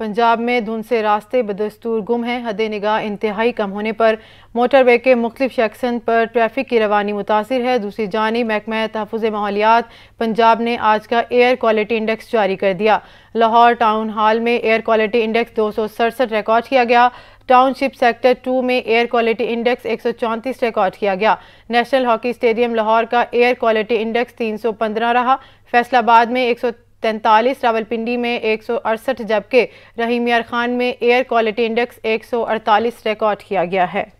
पंजाब में धुंध से रास्ते बदस्तूर गुम हैं। हदे निगाह इंतहाई कम होने पर मोटरवे के मुख्तलिफ सेक्शन पर ट्रैफिक की रवानी मुतासिर है। दूसरी जानिब महकमा तहफ़्फ़ुज़ माहौलियात पंजाब ने आज का एयर क्वालिटी इंडेक्स जारी कर दिया। लाहौर टाउन हॉल में एयर क्वालिटी इंडेक्स 267 रिकॉर्ड किया गया। टाउनशिप सेक्टर 2 में एयर क्वालिटी इंडेक्स 134 रिकॉर्ड किया गया। नेशनल हॉकी स्टेडियम लाहौर का एयर क्वालिटी इंडेक्स 315 रहा। फैसलाबाद में 143, रावलपिंडी में 168, जबकि रहीम यार खान में एयर क्वालिटी इंडेक्स 148 रिकॉर्ड किया गया है।